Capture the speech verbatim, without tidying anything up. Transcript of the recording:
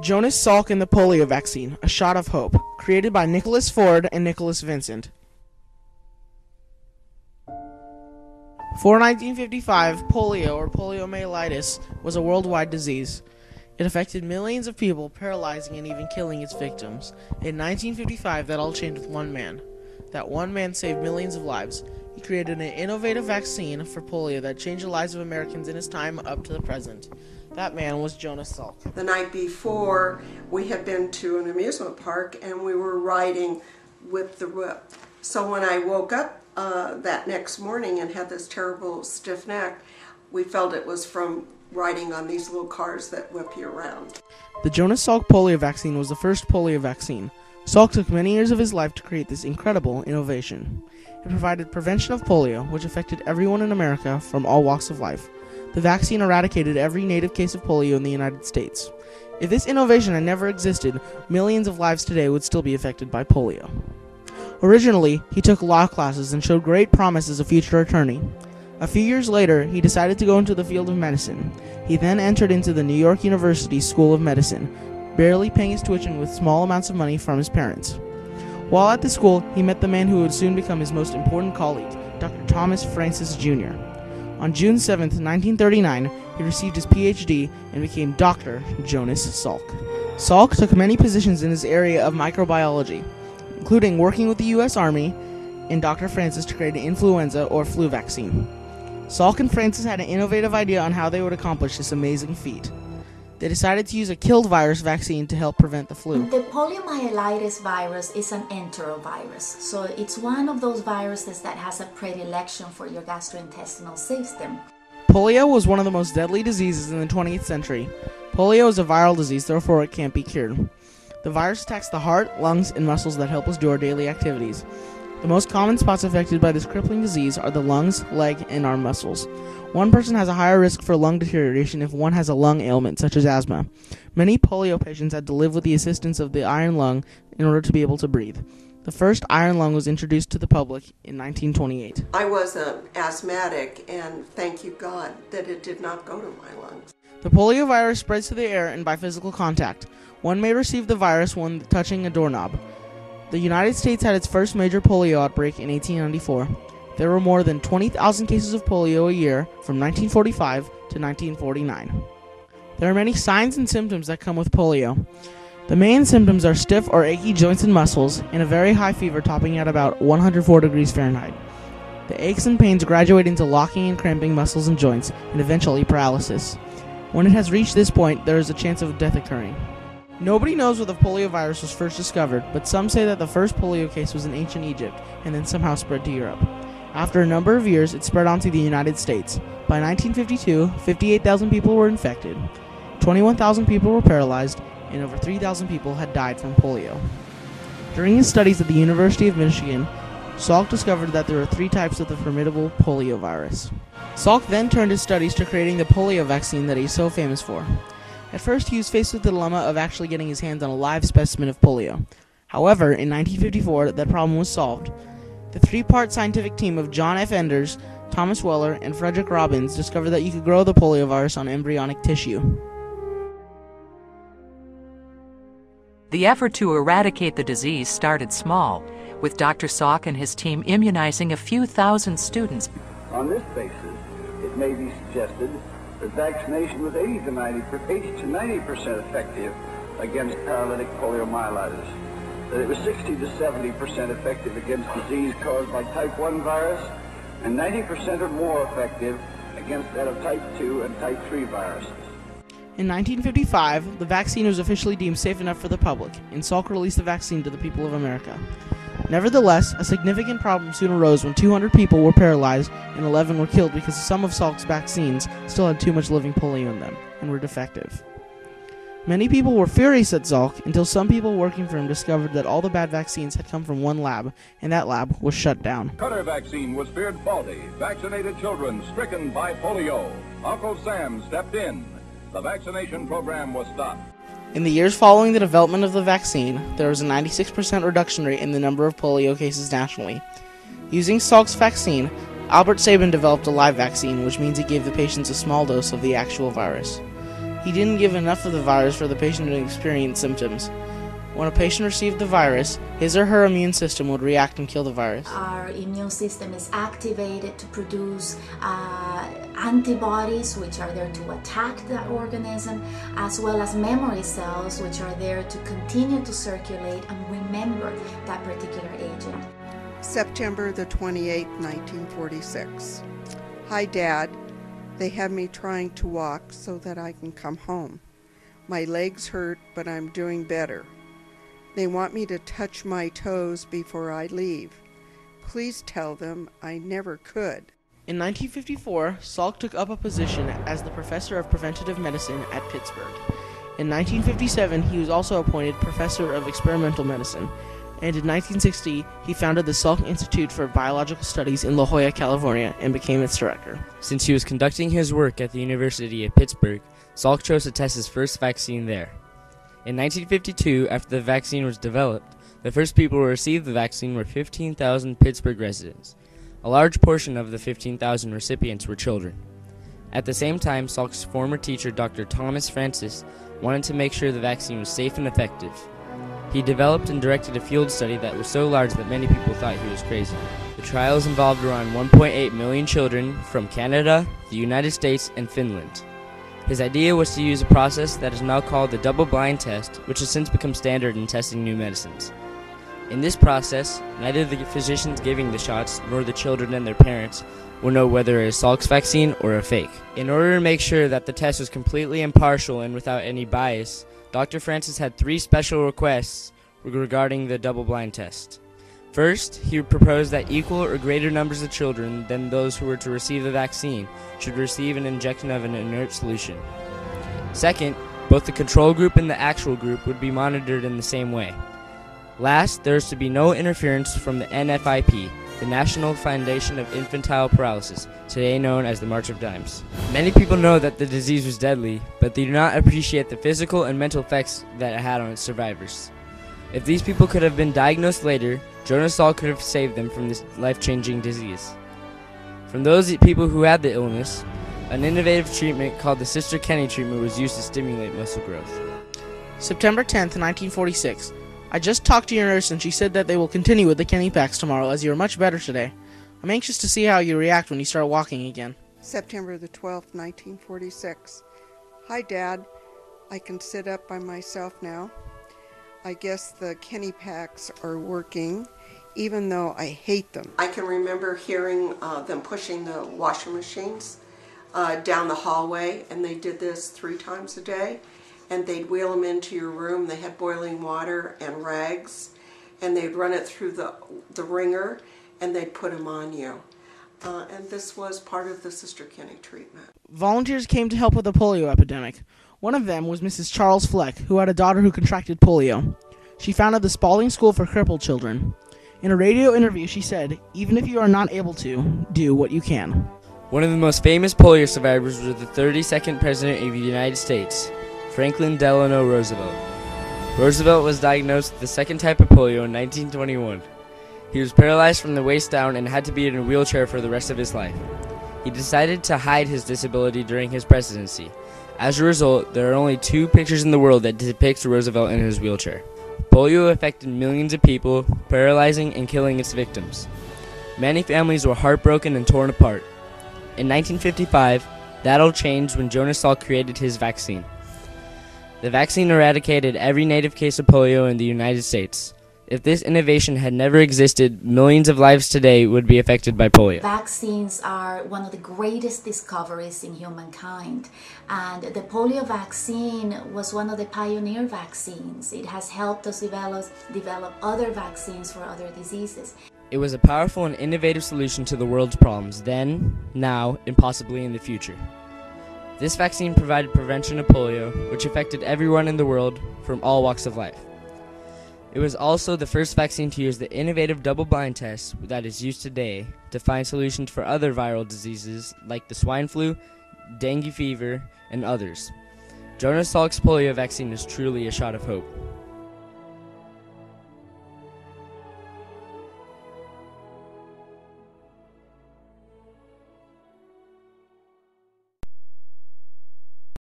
Jonas Salk and the Polio Vaccine, A Shot of Hope, created by Nicholas Ford and Nicholas Vincent. Before nineteen fifty-five, polio or poliomyelitis was a worldwide disease. It affected millions of people, paralyzing and even killing its victims. In nineteen fifty-five, that all changed with one man. That one man saved millions of lives. He created an innovative vaccine for polio that changed the lives of Americans in his time up to the present. That man was Jonas Salk. The night before, we had been to an amusement park and we were riding Whip the Whip. So when I woke up uh, that next morning and had this terrible stiff neck, we felt it was from riding on these little cars that whip you around. The Jonas Salk polio vaccine was the first polio vaccine. Salk took many years of his life to create this incredible innovation. It provided prevention of polio, which affected everyone in America from all walks of life. The vaccine eradicated every native case of polio in the United States. If this innovation had never existed, millions of lives today would still be affected by polio. Originally, he took law classes and showed great promise as a future attorney. A few years later, he decided to go into the field of medicine. He then entered into the New York University School of Medicine, barely paying his tuition with small amounts of money from his parents. While at the school, he met the man who would soon become his most important colleague, Doctor Thomas Francis Junior On June seventh, nineteen thirty-nine, he received his P H D and became Doctor Jonas Salk. Salk took many positions in his area of microbiology, including working with the U S Army and Doctor Francis to create an influenza or flu vaccine. Salk and Francis had an innovative idea on how they would accomplish this amazing feat. They decided to use a killed virus vaccine to help prevent the flu. The poliomyelitis virus is an enterovirus, so it's one of those viruses that has a predilection for your gastrointestinal system. Polio was one of the most deadly diseases in the twentieth century. Polio is a viral disease, therefore it can't be cured. The virus attacks the heart, lungs, and muscles that help us do our daily activities. The most common spots affected by this crippling disease are the lungs, leg, and arm muscles. One person has a higher risk for lung deterioration if one has a lung ailment, such as asthma. Many polio patients had to live with the assistance of the iron lung in order to be able to breathe. The first iron lung was introduced to the public in nineteen twenty-eight. I was an asthmatic, and thank you God that it did not go to my lungs. The polio virus spreads to the air and by physical contact. One may receive the virus when touching a doorknob. The United States had its first major polio outbreak in eighteen ninety-four. There were more than twenty thousand cases of polio a year from nineteen forty-five to nineteen forty-nine. There are many signs and symptoms that come with polio. The main symptoms are stiff or achy joints and muscles and a very high fever topping at about one hundred four degrees Fahrenheit. The aches and pains graduate into locking and cramping muscles and joints and eventually paralysis. When it has reached this point, there is a chance of death occurring. Nobody knows where the poliovirus was first discovered, but some say that the first polio case was in ancient Egypt and then somehow spread to Europe. After a number of years, it spread onto the United States. By nineteen fifty-two, fifty-eight thousand people were infected, twenty-one thousand people were paralyzed, and over three thousand people had died from polio. During his studies at the University of Michigan, Salk discovered that there are three types of the formidable poliovirus. Salk then turned his studies to creating the polio vaccine that he's so famous for. At first, he was faced with the dilemma of actually getting his hands on a live specimen of polio. However, in nineteen fifty-four, that problem was solved. The three-part scientific team of John F. Enders, Thomas Weller, and Frederick Robbins discovered that you could grow the poliovirus on embryonic tissue. The effort to eradicate the disease started small, with Doctor Salk and his team immunizing a few thousand students. On this basis, it may be suggested that vaccination was eighty to ninety percent effective against paralytic poliomyelitis, that it was sixty to seventy percent effective against disease caused by type one virus, and ninety percent or more effective against that of type two and type three viruses. In nineteen fifty-five, the vaccine was officially deemed safe enough for the public, and Salk released the vaccine to the people of America. Nevertheless, a significant problem soon arose when two hundred people were paralyzed and eleven were killed because some of Salk's vaccines still had too much living polio in them and were defective. Many people were furious at Salk until some people working for him discovered that all the bad vaccines had come from one lab, and that lab was shut down. Cutter vaccine was feared faulty. Vaccinated children stricken by polio. Uncle Sam stepped in. The vaccination program was stopped. In the years following the development of the vaccine, there was a ninety-six percent reduction rate in the number of polio cases nationally. Using Salk's vaccine, Albert Sabin developed a live vaccine, which means he gave the patients a small dose of the actual virus. He didn't give enough of the virus for the patient to experience symptoms. When a patient received the virus, his or her immune system would react and kill the virus. Our immune system is activated to produce uh, antibodies, which are there to attack the organism, as well as memory cells, which are there to continue to circulate and remember that particular agent. September the twenty-eighth, nineteen forty-six. Hi, Dad. They have me trying to walk so that I can come home. My legs hurt, but I'm doing better. They want me to touch my toes before I leave. Please tell them I never could. In nineteen fifty-four, Salk took up a position as the professor of preventative medicine at Pittsburgh. In nineteen fifty-seven, he was also appointed professor of experimental medicine, and in nineteen sixty, he founded the Salk Institute for Biological Studies in La Jolla, California, and became its director. Since he was conducting his work at the University of Pittsburgh, Salk chose to test his first vaccine there. In nineteen fifty-two, after the vaccine was developed, the first people who received the vaccine were fifteen thousand Pittsburgh residents. A large portion of the fifteen thousand recipients were children. At the same time, Salk's former teacher, Doctor Thomas Francis, wanted to make sure the vaccine was safe and effective. He developed and directed a field study that was so large that many people thought he was crazy. The trials involved around one point eight million children from Canada, the United States, and Finland. His idea was to use a process that is now called the double-blind test, which has since become standard in testing new medicines. In this process, neither the physicians giving the shots nor the children and their parents will know whether it is Salk's vaccine or a fake. In order to make sure that the test was completely impartial and without any bias, Doctor Francis had three special requests regarding the double-blind test. First, he proposed that equal or greater numbers of children than those who were to receive the vaccine should receive an injection of an inert solution. Second, both the control group and the actual group would be monitored in the same way. Last, there is to be no interference from the N F I P, the National Foundation of Infantile Paralysis, today known as the March of Dimes. Many people know that the disease was deadly, but they do not appreciate the physical and mental effects that it had on its survivors. If these people could have been diagnosed later, Jonas Salk could have saved them from this life-changing disease. From those people who had the illness, an innovative treatment called the Sister Kenny treatment was used to stimulate muscle growth. September tenth, nineteen forty-six. I just talked to your nurse and she said that they will continue with the Kenny packs tomorrow as you are much better today. I'm anxious to see how you react when you start walking again. September the twelfth, nineteen forty-six. Hi, Dad. I can sit up by myself now. I guess the Kenny packs are working, even though I hate them. I can remember hearing uh, them pushing the washing machines uh, down the hallway, and they did this three times a day, and they'd wheel them into your room. They had boiling water and rags, and they'd run it through the, the wringer, and they'd put them on you. Uh, and this was part of the Sister Kenny treatment. Volunteers came to help with the polio epidemic. One of them was Missus Charles Fleck, who had a daughter who contracted polio. She founded the Spalding School for Crippled Children. In a radio interview, she said, "Even if you are not able to, do what you can." One of the most famous polio survivors was the thirty-second President of the United States, Franklin Delano Roosevelt. Roosevelt was diagnosed with the second type of polio in nineteen twenty-one. He was paralyzed from the waist down and had to be in a wheelchair for the rest of his life. He decided to hide his disability during his presidency. As a result, there are only two pictures in the world that depicts Roosevelt in his wheelchair. Polio affected millions of people, paralyzing and killing its victims. Many families were heartbroken and torn apart. In nineteen fifty-five, that all changed when Jonas Salk created his vaccine. The vaccine eradicated every native case of polio in the United States. If this innovation had never existed, millions of lives today would be affected by polio. Vaccines are one of the greatest discoveries in humankind. And the polio vaccine was one of the pioneer vaccines. It has helped us develop, develop other vaccines for other diseases. It was a powerful and innovative solution to the world's problems then, now, and possibly in the future. This vaccine provided prevention of polio, which affected everyone in the world from all walks of life. It was also the first vaccine to use the innovative double-blind test that is used today to find solutions for other viral diseases like the swine flu, dengue fever, and others. Jonas Salk's polio vaccine is truly a shot of hope.